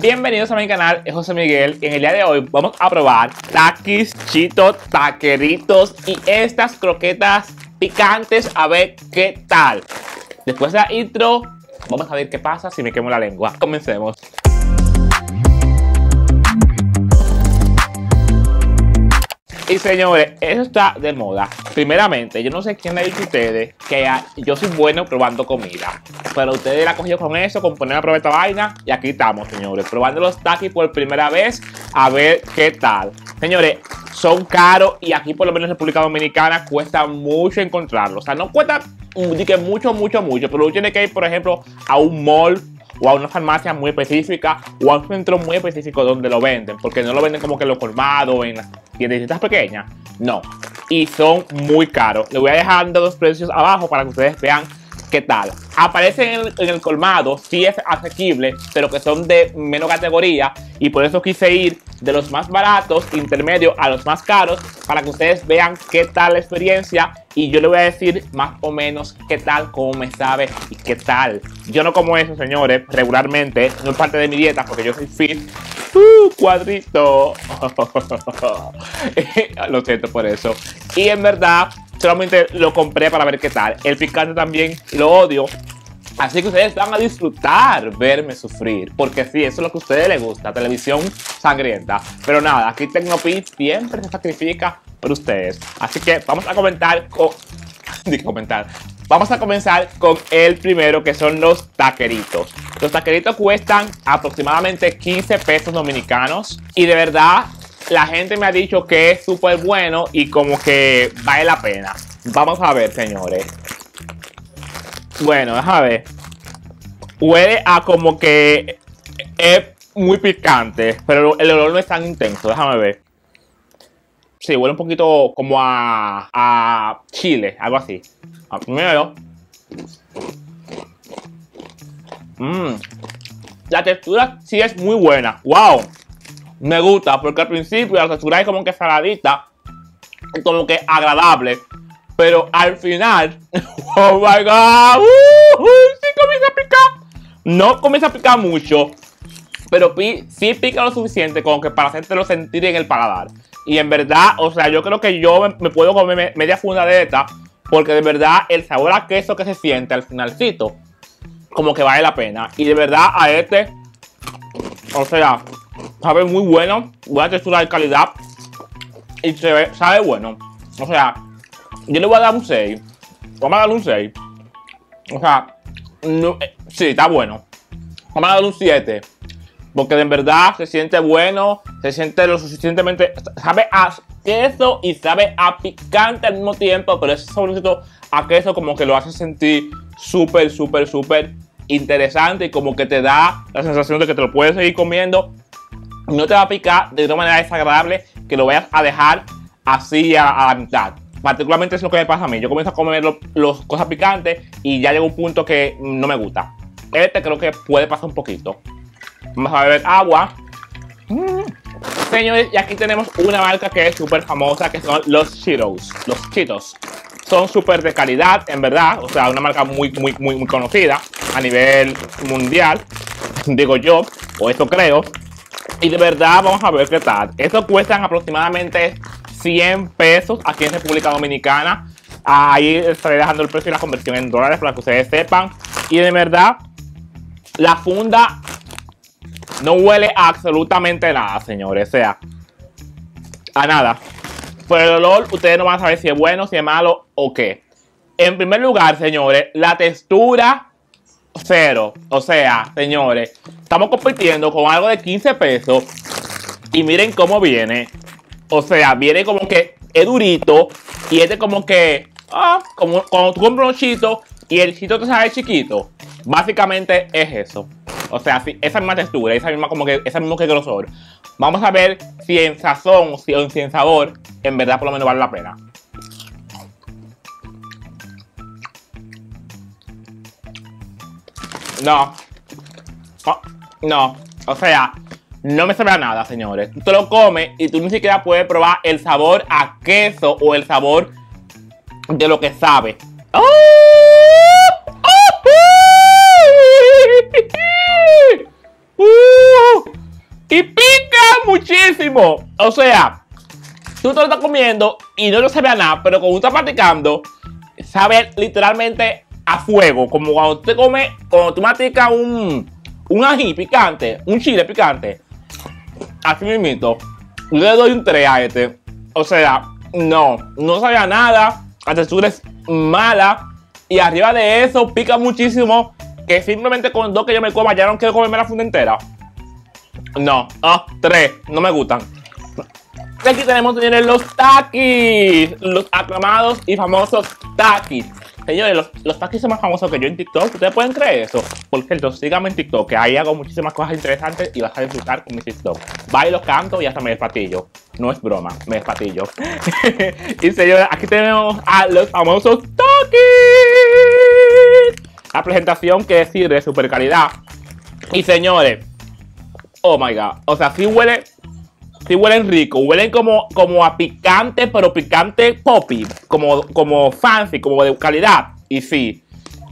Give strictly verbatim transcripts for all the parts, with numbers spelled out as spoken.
Bienvenidos a mi canal, es José Miguel y en el día de hoy vamos a probar Takis, Cheetos, taqueritos y estas croquetas picantes a ver qué tal. Después de la intro, vamos a ver qué pasa si me quemo la lengua. Comencemos. Y señores, eso está de moda. Primeramente, yo no sé quién le dice a ustedes que yo soy bueno probando comida, pero ustedes la cogieron con eso, con poner a probar esta vaina. Y aquí estamos, señores, probando los Takis por primera vez, a ver qué tal. Señores, son caros y aquí por lo menos en República Dominicana cuesta mucho encontrarlos. O sea, no cuesta mucho, mucho, mucho, pero tiene que ir, por ejemplo, a un mall o a una farmacia muy específica o a un centro muy específico donde lo venden, porque no lo venden como que lo colmado en las tiendas pequeñas, no, y son muy caros. Les voy a dejar los precios abajo para que ustedes vean qué tal. Aparecen en el, en el colmado, sí es asequible, pero que son de menos categoría, y por eso quise ir de los más baratos, intermedios, a los más caros, para que ustedes vean qué tal la experiencia. Y yo les voy a decir más o menos qué tal, cómo me sabe y qué tal. Yo no como eso, señores, regularmente. No es parte de mi dieta porque yo soy fit. ¡Uh, cuadrito! Lo siento por eso. Y en verdad, solamente lo compré para ver qué tal. El picante también lo odio. Así que ustedes van a disfrutar verme sufrir, porque sí, eso es lo que a ustedes les gusta, televisión sangrienta. Pero nada, aquí Tecno Pink siempre se sacrifica por ustedes. Así que vamos a comentar con... comentar. Vamos a comenzar con el primero, que son los taqueritos. Los taqueritos cuestan aproximadamente quince pesos dominicanos y de verdad la gente me ha dicho que es súper bueno y como que vale la pena. Vamos a ver, señores. Bueno, déjame ver. Huele a como que es muy picante, pero el olor no es tan intenso. Déjame ver. Sí, huele un poquito como a, a chile, algo así. Primero. Mmm. La textura sí es muy buena. ¡Wow! Me gusta, porque al principio la textura es como que saladita, como que agradable. Pero al final, oh my god, uh, uh, sí comienza a picar. No comienza a picar mucho, pero pi, sí pica lo suficiente como que para hacértelo sentir en el paladar. Y en verdad, o sea, yo creo que yo me, me puedo comer media funda de esta, porque de verdad el sabor a queso que se siente al finalcito, como que vale la pena. Y de verdad a este, o sea, sabe muy bueno, buena textura de calidad y se ve, sabe bueno, o sea. Yo le voy a dar un seis. Vamos a darle un seis. O sea, no, eh, sí, está bueno. Vamos a darle un siete. Porque en verdad se siente bueno. Se siente lo suficientemente. Sabe a queso y sabe a picante al mismo tiempo. Pero ese saborcito a queso como que lo hace sentir súper, súper, súper interesante. Y como que te da la sensación de que te lo puedes seguir comiendo. No te va a picar de una manera desagradable que lo vayas a dejar así a, a la mitad. Particularmente es lo que me pasa a mí. Yo comienzo a comer las cosas picantes y ya llega un punto que no me gusta. Este creo que puede pasar un poquito. Vamos a beber agua. Mm. Señores, y aquí tenemos una marca que es súper famosa, que son los Cheetos. Los Cheetos. Son súper de calidad, en verdad. O sea, una marca muy, muy, muy, muy conocida a nivel mundial. Digo yo, o eso creo. Y de verdad, vamos a ver qué tal. Estos cuestan aproximadamente cien pesos aquí en República Dominicana. Ahí estaré dejando el precio y la conversión en dólares para que ustedes sepan. Y de verdad, la funda no huele a absolutamente nada, señores. O sea, a nada. Por el olor, ustedes no van a saber si es bueno, si es malo o qué. En primer lugar, señores, la textura cero. O sea, señores, estamos compitiendo con algo de quince pesos. Y miren cómo viene. O sea, viene como que es durito y este como que, ah, como cuando tú compras un Cheeto y el Cheeto te sabe chiquito. Básicamente es eso. O sea, sí, esa misma textura, esa misma como que, esa misma que grosor. Vamos a ver si en sazón, si en, si en sabor, en verdad por lo menos vale la pena. No. Oh, no. O sea, no me sabe a nada, señores. Tú te lo comes y tú ni siquiera puedes probar el sabor a queso o el sabor de lo que sabe. ¡Oh! ¡Oh! ¡Oh! O sea, tú te lo estás comiendo y no lo sabe a nada, pero cuando estás masticando, sabe literalmente a fuego. Como cuando te comes, cuando tú masticas un, un ají picante, un chile picante. Así mismito. Yo le doy un tres a este. O sea, no, no sabe a nada. La textura es mala. Y arriba de eso, pica muchísimo. Que simplemente con dos que yo me coma, ya no quiero comerme la funda entera. No, ah, tres, no me gustan. Aquí tenemos, señores, los Takis. Los aclamados y famosos Takis. Señores, los, los Takis son más famosos que yo en TikTok. ¿Ustedes pueden creer eso? Por cierto, síganme en TikTok, que ahí hago muchísimas cosas interesantes y vas a disfrutar con mi TikTok. Bailo, canto y hasta me despatillo. No es broma, me despatillo. Y señores, aquí tenemos a los famosos Takis. La presentación, que decir, de super calidad. Y señores, oh my god, o sea, sí huele... Sí huelen rico, huelen como, como a picante, pero picante poppy, como, como fancy, como de calidad. Y sí,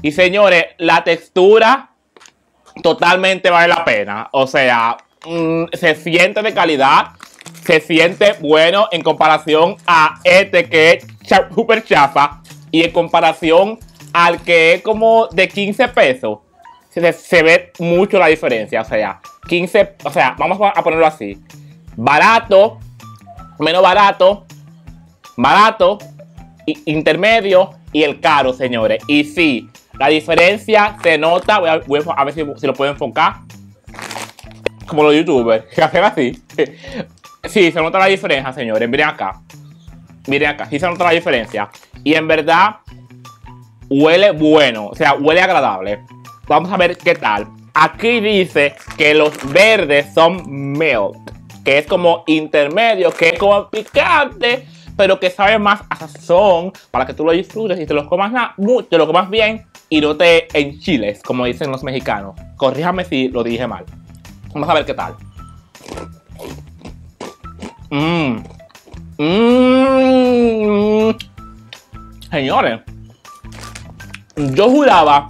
y señores, la textura totalmente vale la pena. O sea, mmm, se siente de calidad, se siente bueno en comparación a este que es super chafa. Y en comparación al que es como de quince pesos, se, se ve mucho la diferencia. O sea, quince, o sea, vamos a ponerlo así. Barato, menos barato, barato, intermedio y el caro, señores. Y sí, la diferencia se nota. Voy a, voy a ver si, si lo puedo enfocar. Como los youtubers, que hacen así. Sí, se nota la diferencia, señores. Miren acá. Miren acá. Sí se nota la diferencia. Y en verdad, huele bueno. O sea, huele agradable. Vamos a ver qué tal. Aquí dice que los verdes son milk, que es como intermedio, que es como picante, pero que sabe más a sazón, para que tú lo disfrutes y te lo comas, na, te lo comas bien y no te enchiles, como dicen los mexicanos. Corríjame si lo dije mal. Vamos a ver qué tal. Mmm. Mmm. Señores, yo juraba,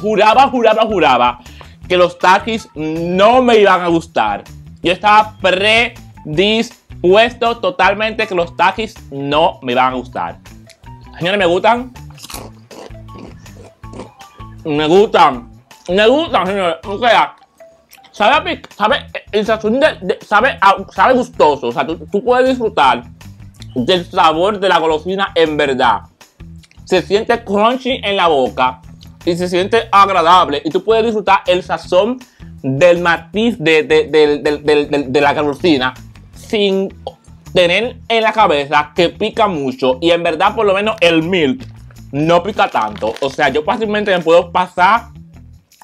juraba, juraba, juraba que los Takis no me iban a gustar. Yo estaba predispuesto totalmente que los Takis no me iban a gustar. Señores, ¿me gustan? Me gustan. Me gustan, señores. O sea, sabe, sabe, sabe, sabe gustoso. O sea, tú, tú puedes disfrutar del sabor de la golosina en verdad. Se siente crunchy en la boca. Y se siente agradable. Y tú puedes disfrutar el sazón del matiz de, de, de, de, de, de, de la golosina sin tener en la cabeza que pica mucho. Y en verdad, por lo menos el milk no pica tanto. O sea, yo fácilmente me puedo pasar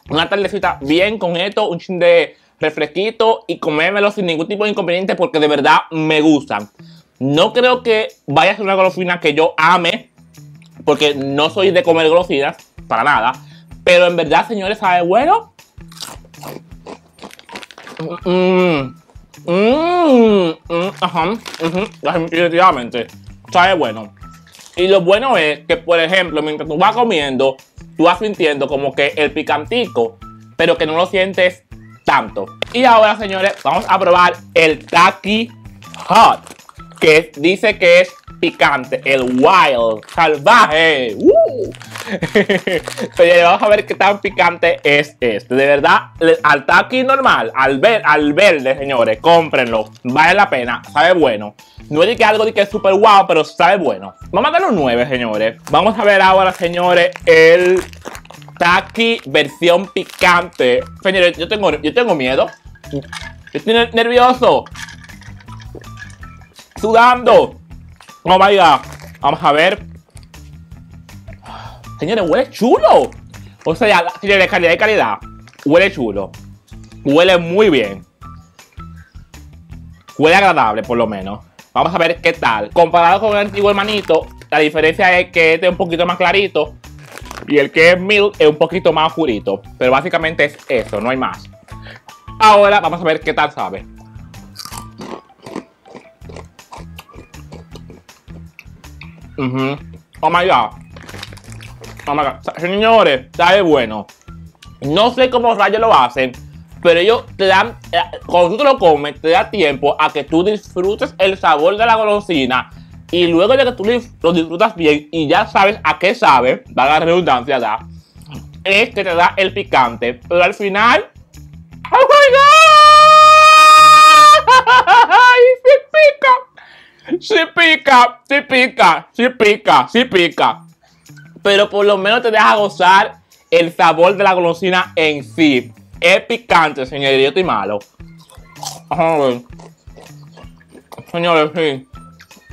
una tardecita bien con esto, un chin de refresquito y comérmelo sin ningún tipo de inconveniente, porque de verdad me gustan. No creo que vaya a ser una golosina que yo ame, porque no soy de comer golosinas para nada, pero en verdad, señores, sabe bueno. Mmm, mmm, mm, ajá, uh-huh, definitivamente sabe bueno. Y lo bueno es que, por ejemplo, mientras tú vas comiendo, tú vas sintiendo como que el picantico, pero que no lo sientes tanto. Y ahora, señores, vamos a probar el Taki Hot, que dice que es picante, el wild, salvaje. ¡Uh! Oye, vamos a ver qué tan picante es este. De verdad, al Taki normal, al, ver, al verde, señores, cómprenlo. Vale la pena, sabe bueno. No es que algo de que es súper guau, pero sabe bueno. Vamos a darle un nueve, señores. Vamos a ver ahora, señores, el Taki versión picante. Señores, yo tengo, yo tengo miedo. Yo estoy nervioso. Sudando. Oh my god. Vamos a ver. Señores, huele chulo. O sea, señores, calidad y calidad. Huele chulo. Huele muy bien. Huele agradable, por lo menos. Vamos a ver qué tal. Comparado con el antiguo hermanito, la diferencia es que este es un poquito más clarito y el que es milk es un poquito más oscurito. Pero básicamente es eso, no hay más. Ahora vamos a ver qué tal sabe. Uh-huh. Oh my god. Oh my god. Señores, sabe bueno. No sé cómo rayos lo hacen, pero ellos te dan, cuando tú te lo comes, te da tiempo a que tú disfrutes el sabor de la golosina. Y luego de que tú lo disfrutas bien y ya sabes a qué sabe, da la redundancia, da, es que te da el picante. Pero al final, ¡oh my God! ¡Sí pica! ¡Sí pica! ¡Sí pica! ¡Sí pica! ¡Sí pica! Pero por lo menos te deja gozar el sabor de la golosina en sí. Es picante, señores, yo estoy malo. Señores, sí.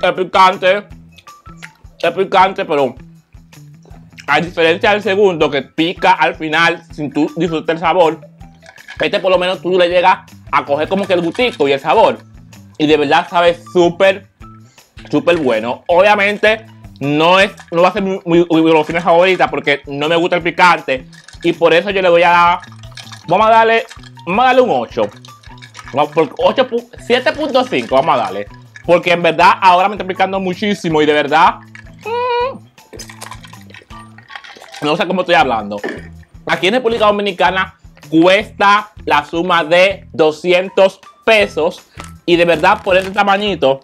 Es picante, es picante, pero a diferencia del segundo, que pica al final sin tú disfrutar el sabor, este por lo menos tú le llegas a coger como que el gustico y el sabor. Y de verdad sabe súper, súper bueno. Obviamente no, es, no va a ser mi, mi, mi golosina favorita porque no me gusta el picante. Y por eso yo le voy a dar, vamos a darle, vamos a darle un ocho. siete punto cinco vamos a darle. Porque en verdad ahora me está picando muchísimo y de verdad mmm, no sé cómo estoy hablando. Aquí en República Dominicana cuesta la suma de doscientos pesos. Y de verdad por este tamañito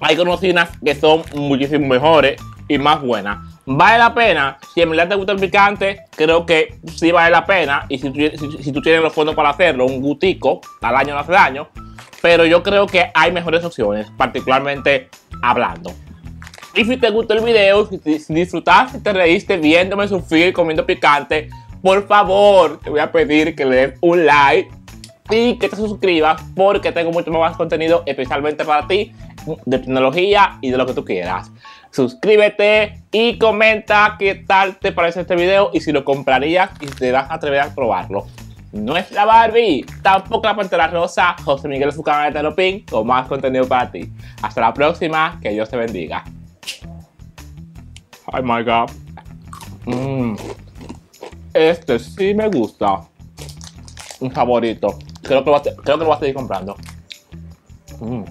hay golosinas que son muchísimo mejores y más buenas. Vale la pena, si en verdad te gusta el picante, creo que sí vale la pena. Y si tú, si, si tú tienes los fondos para hacerlo, un gustico, al año no hace daño. Pero yo creo que hay mejores opciones, particularmente hablando. Y si te gustó el video, si disfrutaste, te reíste viéndome sufrir comiendo picante, por favor, te voy a pedir que le des un like y que te suscribas porque tengo mucho más contenido especialmente para ti, de tecnología y de lo que tú quieras. Suscríbete y comenta qué tal te parece este video y si lo comprarías y te vas a atrever a probarlo. No es la Barbie, tampoco la Pantera Rosa, José Miguel es su canal de Tecno Pink con más contenido para ti. Hasta la próxima, que Dios te bendiga. Oh my God. Mm. Este sí me gusta. Un favorito. Creo que lo, creo que lo voy a seguir comprando. Mm.